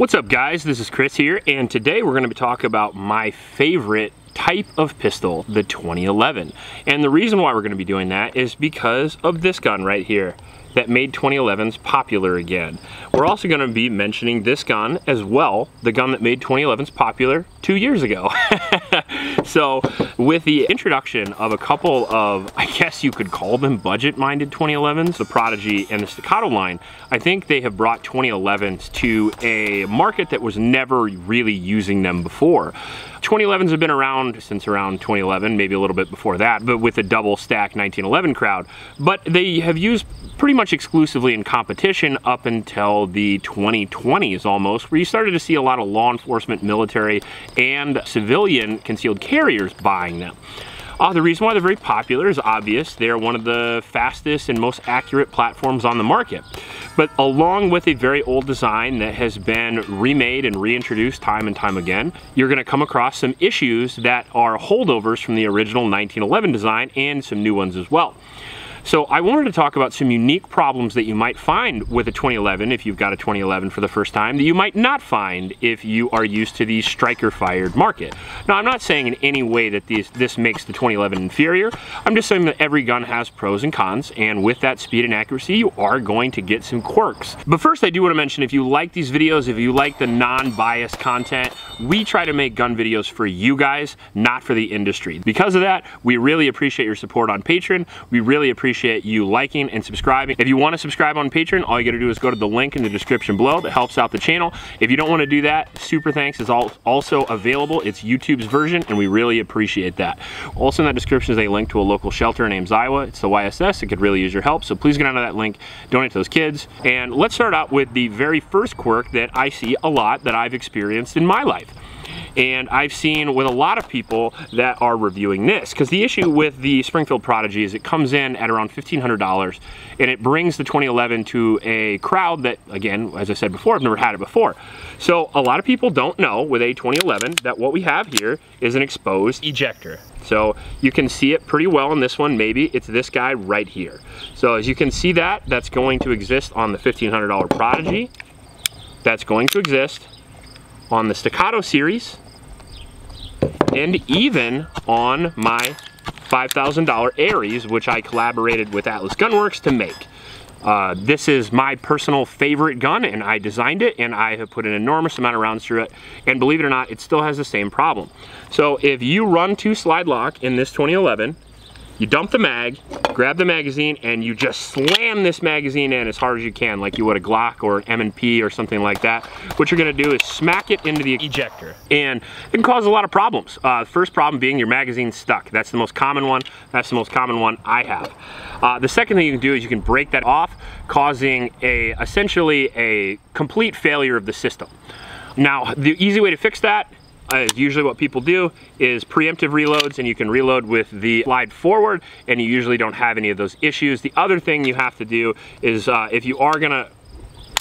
What's up guys, this is Chris here, and today we're going to be talking about my favorite type of pistol, the 2011. And the reason why we're going to be doing that is because of this gun right here that made 2011s popular again. We're also going to be mentioning this gun as well, the gun that made 2011s popular 2 years ago. So with the introduction of a couple of, I guess you could call them budget-minded 2011s, the Prodigy and the Staccato line, I think they have brought 2011s to a market that was never really using them before. 2011s have been around since around 2011, maybe a little bit before that, but with a double stack 1911 crowd. But they have used pretty much exclusively in competition up until the 2020s almost, where you started to see a lot of law enforcement, military, and civilian concealed carriers buying them. The reason why they're very popular is obvious. They're one of the fastest and most accurate platforms on the market. But along with a very old design that has been remade and reintroduced time and time again, you're going to come across some issues that are holdovers from the original 1911 design and some new ones as well. So I wanted to talk about some unique problems that you might find with a 2011 if you've got a 2011 for the first time that you might not find if you are used to the striker-fired market. Now, I'm not saying in any way that this makes the 2011 inferior. I'm just saying that every gun has pros and cons, and with that speed and accuracy, you are going to get some quirks. But first, I do want to mention, if you like these videos, if you like the non-biased content, we try to make gun videos for you guys, not for the industry. Because of that, we really appreciate your support on Patreon. We really appreciate you liking and subscribing. If you want to subscribe on Patreon, all you got to do is go to the link in the description below. That helps out the channel. If you don't want to do that, Super Thanks is also available. It's YouTube's version, and we really appreciate that. Also in that description is a link to a local shelter named Ziwa. It's the YSS. It could really use your help, so please get onto that link, donate to those kids. And let's start out with the very first quirk that I see a lot, that I've experienced in my life. And I've seen with a lot of people that are reviewing this, because the issue with the Springfield Prodigy is it comes in at around $1,500, and it brings the 2011 to a crowd that, again, as I said before, I've never had it before. So a lot of people don't know with a 2011 that what we have here is an exposed ejector. So you can see it pretty well on this one. Maybe it's this guy right here. So as you can see, that's going to exist on the $1,500 Prodigy. That's going to exist on the Staccato series, and even on my $5,000 Ares, which I collaborated with Atlas Gunworks to make. This is my personal favorite gun, and I designed it, and I have put an enormous amount of rounds through it, and believe it or not, it still has the same problem. So if you run to slide lock in this 2011, you dump the mag, grab the magazine, and you just slam this magazine in as hard as you can, like you would a Glock or an M&P or something like that. What you're gonna do is smack it into the ejector, and it can cause a lot of problems. The first problem being your magazine's stuck. That's the most common one. That's the most common one I have. The second thing you can do is you can break that off, causing essentially a complete failure of the system. Now, the easy way to fix that is usually what people do is preemptive reloads, and you can reload with the slide forward, and you usually don't have any of those issues. The other thing you have to do is if you are gonna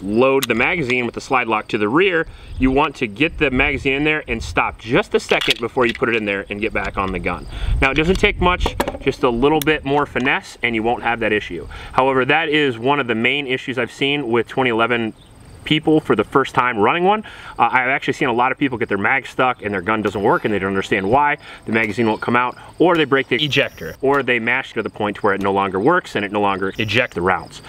load the magazine with the slide lock to the rear, you want to get the magazine in there and stop just a second before you put it in there and get back on the gun. Now, it doesn't take much, just a little bit more finesse, and you won't have that issue. However, that is one of the main issues I've seen with 2011 people for the first time running one. I've actually seen a lot of people get their mag stuck and their gun doesn't work, and they don't understand why. The magazine won't come out, or they break the ejector, or they mash it to the point where it no longer works and it no longer ejects the rounds.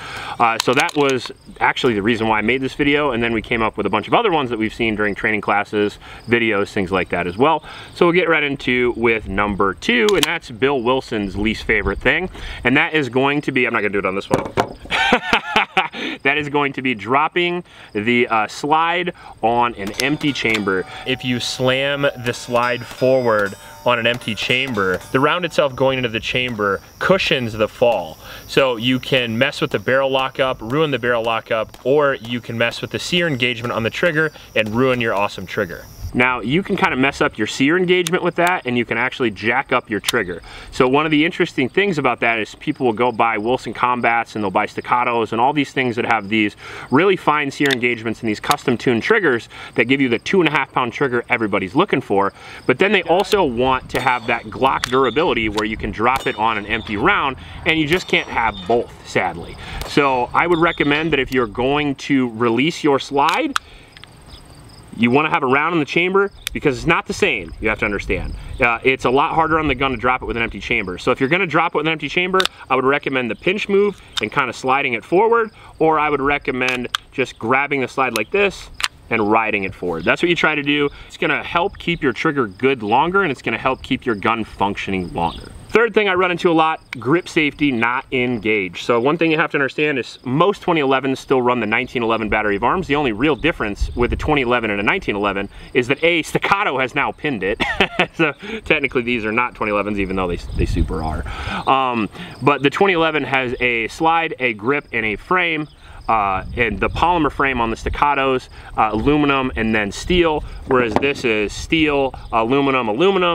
So that was actually the reason why I made this video, and then we came up with a bunch of other ones that we've seen during training classes, videos, things like that as well. So we'll get right into with number two, and that's Bill Wilson's least favorite thing, and that is going to be, I'm not gonna do it on this one. That is going to be dropping the slide on an empty chamber. If you slam the slide forward on an empty chamber, the round itself going into the chamber cushions the fall. So you can mess with the barrel lockup, ruin the barrel lockup, or you can mess with the sear engagement on the trigger and ruin your awesome trigger. Now, you can kind of mess up your sear engagement with that, and you can actually jack up your trigger. So one of the interesting things about that is people will go buy Wilson Combats, and they'll buy Staccatos and all these things that have these really fine sear engagements and these custom tuned triggers that give you the 2.5 pound trigger everybody's looking for. But then they also want to have that Glock durability where you can drop it on an empty round, and you just can't have both, sadly. So I would recommend that if you're going to release your slide, You want to have a round in the chamber because it's not the same, you have to understand. It's a lot harder on the gun to drop it with an empty chamber. So if you're going to drop it with an empty chamber, I would recommend the pinch move and kind of sliding it forward, or I would recommend just grabbing the slide like this and riding it forward. That's what you try to do. It's going to help keep your trigger good longer, and it's going to help keep your gun functioning longer. Third thing I run into a lot, grip safety not engaged. So one thing you have to understand is most 2011s still run the 1911 battery of arms. The only real difference with a 2011 and a 1911 is that A, Staccato has now pinned it. So technically these are not 2011s, even though they super are. But the 2011 has a slide, a grip, and a frame. And the polymer frame on the Staccatos, aluminum and then steel, whereas this is steel, aluminum,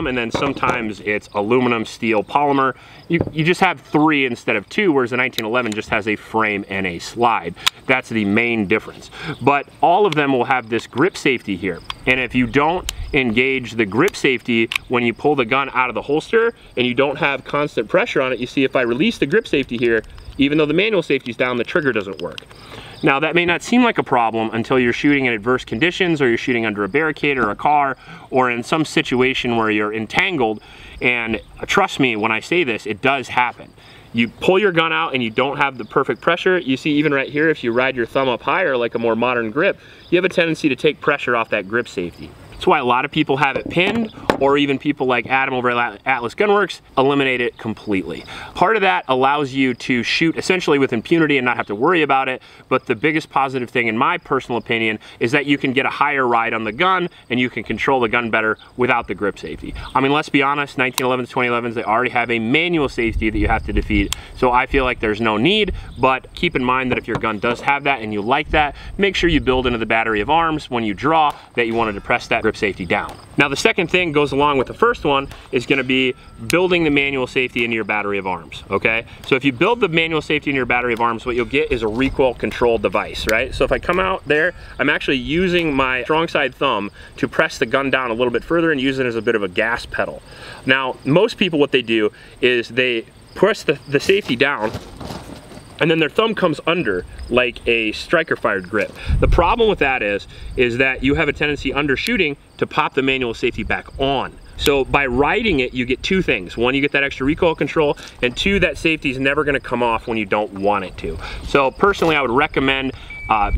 and then sometimes it's aluminum, steel, polymer. You just have three instead of two, whereas the 1911 just has a frame and a slide. That's the main difference. But all of them will have this grip safety here. And if you don't engage the grip safety when you pull the gun out of the holster and you don't have constant pressure on it, you see if I release the grip safety here, even though the manual safety's down, the trigger doesn't work. Now that may not seem like a problem until you're shooting in adverse conditions, or you're shooting under a barricade or a car, or in some situation where you're entangled. And trust me when I say this, it does happen. You pull your gun out and you don't have the perfect pressure. You see even right here, if you ride your thumb up higher like a more modern grip, you have a tendency to take pressure off that grip safety. That's why a lot of people have it pinned, or even people like Adam over at Atlas Gunworks eliminate it completely. Part of that allows you to shoot essentially with impunity and not have to worry about it, but the biggest positive thing in my personal opinion is that you can get a higher ride on the gun and you can control the gun better without the grip safety. I mean, let's be honest, 1911s, 2011s, they already have a manual safety that you have to defeat, so I feel like there's no need, but keep in mind that if your gun does have that and you like that, make sure you build into the battery of arms when you draw that you want to depress that grip safety down. Now the second thing goes along with the first one is going to be building the manual safety into your battery of arms, okay? So if you build the manual safety in your battery of arms, what you'll get is a recoil control device, right? So if I come out there, I'm actually using my strong side thumb to press the gun down a little bit further and use it as a bit of a gas pedal. Now most people, what they do is they press the safety down and then their thumb comes under like a striker fired grip. The problem with that is that you have a tendency under shooting to pop the manual safety back on. So by riding it, you get two things. One, you get that extra recoil control, and two, that safety is never gonna come off when you don't want it to. So personally, I would recommend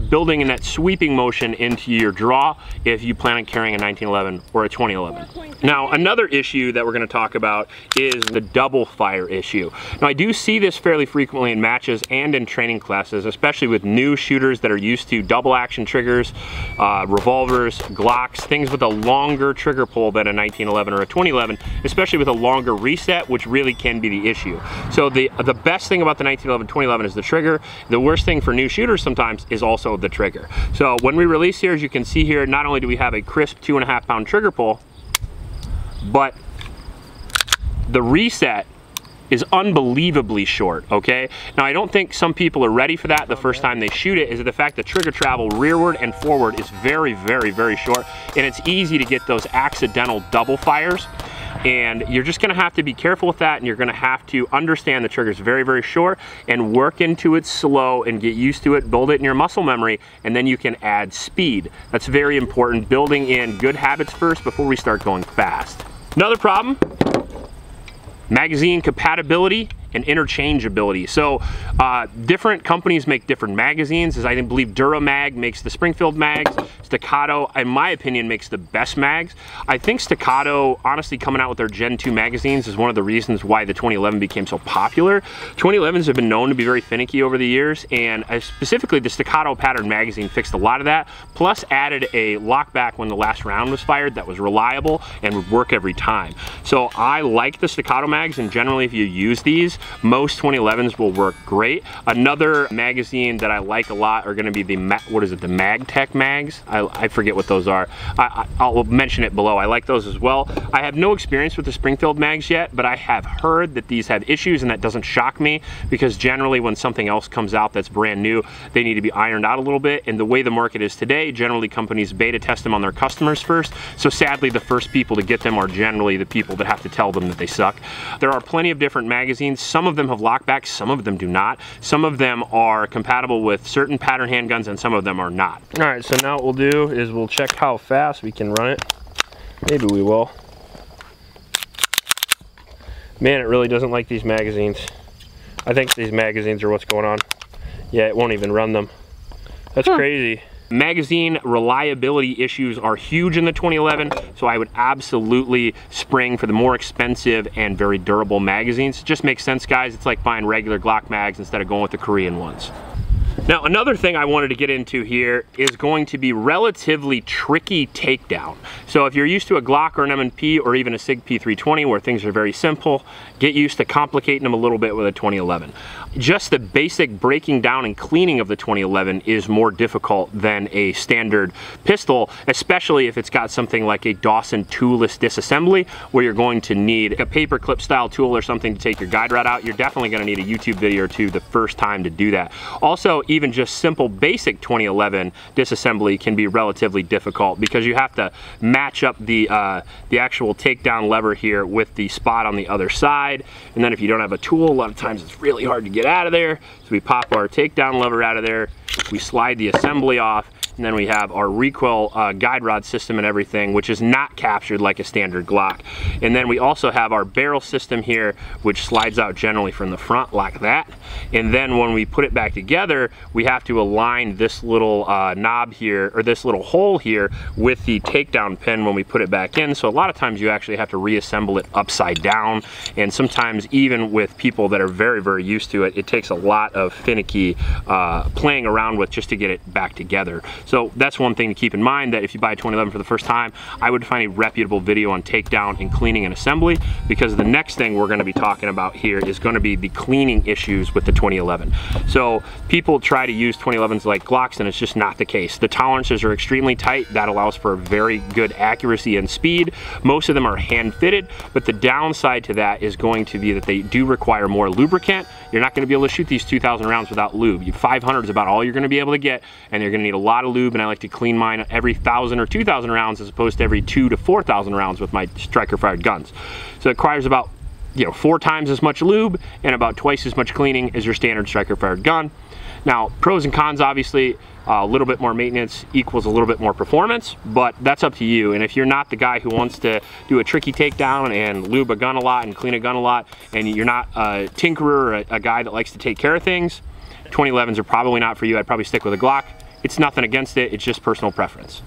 building in that sweeping motion into your draw if you plan on carrying a 1911 or a 2011. Now another issue that we're going to talk about is the double fire issue. Now I do see this fairly frequently in matches and in training classes, especially with new shooters that are used to double action triggers, revolvers, Glocks, things with a longer trigger pull than a 1911 or a 2011, especially with a longer reset, which really can be the issue. So the best thing about the 1911, 2011 is the trigger. The worst thing for new shooters sometimes is also the trigger. So when we release here, as you can see here, not only do we have a crisp 2.5 pound trigger pull, but the reset is unbelievably short, okay? Now I don't think some people are ready for that the first time they shoot it, is that the fact that trigger travel rearward and forward is very, very, very short, and it's easy to get those accidental double fires. And you're just gonna have to be careful with that, and you're gonna have to understand the trigger's very, very short and work into it slow and get used to it, build it in your muscle memory, and then you can add speed. That's very important, building in good habits first before we start going fast. Another problem, magazine compatibility and interchangeability. So different companies make different magazines. As I believe Dura Mag makes the Springfield mags. Staccato, in my opinion, makes the best mags. I think Staccato, honestly, coming out with their Gen 2 magazines is one of the reasons why the 2011 became so popular. 2011s have been known to be very finicky over the years, and specifically the Staccato pattern magazine fixed a lot of that, plus added a lockback when the last round was fired that was reliable and would work every time. So I like the Staccato mags, and generally if you use these, most 2011s will work great. Another magazine that I like a lot are going to be the, what is it, the Magtech mags. I forget what those are. I'll mention it below. I like those as well. I have no experience with the Springfield mags yet, but I have heard that these have issues, and that doesn't shock me, because generally when something else comes out that's brand new, they need to be ironed out a little bit, and the way the market is today, generally companies beta test them on their customers first, so sadly the first people to get them are generally the people that have to tell them that they suck. There are plenty of different magazines. Some of them have lockbacks, some of them do not. Some of them are compatible with certain pattern handguns and some of them are not. All right, so now what we'll do is we'll check how fast we can run it. Maybe we will. Man, it really doesn't like these magazines. I think these magazines are what's going on. Yeah, it won't even run them. That's crazy. Magazine reliability issues are huge in the 2011, so I would absolutely spring for the more expensive and very durable magazines. It just makes sense, guys. It's like buying regular Glock mags instead of going with the Korean ones. Now, another thing I wanted to get into here is going to be relatively tricky takedown. So if you're used to a Glock or an M&P or even a SIG P320 where things are very simple, get used to complicating them a little bit with a 2011. Just the basic breaking down and cleaning of the 2011 is more difficult than a standard pistol, especially if it's got something like a Dawson toolless disassembly where you're going to need a paperclip style tool or something to take your guide rod out. You're definitely going to need a YouTube video or two the first time to do that. Also, even just simple basic 2011 disassembly can be relatively difficult because you have to match up the actual takedown lever here with the spot on the other side. And then if you don't have a tool, a lot of times it's really hard to get out of there. So we pop our takedown lever out of there, we slide the assembly off, and then we have our recoil guide rod system and everything, which is not captured like a standard Glock. And then we also have our barrel system here, which slides out generally from the front like that. And then when we put it back together, we have to align this little knob here, or this little hole here, with the takedown pin when we put it back in. So a lot of times you actually have to reassemble it upside down. And sometimes even with people that are very, very used to it, it takes a lot of finicky playing around with just to get it back together. So that's one thing to keep in mind, that if you buy a 2011 for the first time, I would find a reputable video on takedown and cleaning and assembly, because the next thing we're gonna be talking about here is gonna be the cleaning issues with the 2011. So people try to use 2011s like Glocks and it's just not the case. The tolerances are extremely tight. That allows for very good accuracy and speed. Most of them are hand fitted, but the downside to that is going to be that they do require more lubricant. You're not gonna be able to shoot these 2,000 rounds without lube. 500 is about all you're gonna be able to get, and you're gonna need a lot of lube, and I like to clean mine every 1,000 or 2,000 rounds as opposed to every 2,000 to 4,000 rounds with my striker fired guns. So it requires about, you know, 4 times as much lube and about 2x as much cleaning as your standard striker fired gun. Now, pros and cons, obviously, a little bit more maintenance equals a little bit more performance, but that's up to you. And if you're not the guy who wants to do a tricky takedown and lube a gun a lot and clean a gun a lot, and you're not a tinkerer or a guy that likes to take care of things, 2011s are probably not for you. I'd probably stick with a Glock. It's nothing against it, it's just personal preference.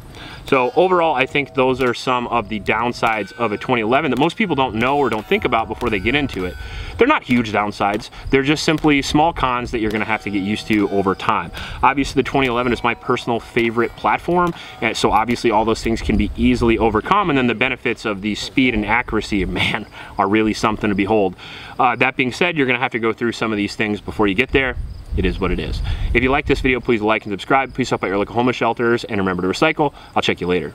So overall, I think those are some of the downsides of a 2011 that most people don't know or don't think about before they get into it. They're not huge downsides, they're just simply small cons that you're gonna have to get used to over time. Obviously, the 2011 is my personal favorite platform, and so obviously all those things can be easily overcome, and then the benefits of the speed and accuracy, man, are really something to behold. That being said, you're gonna have to go through some of these things before you get there. It is what it is. If you like this video, please like and subscribe. Please help out your local homeless shelters and remember to recycle. I'll check you later.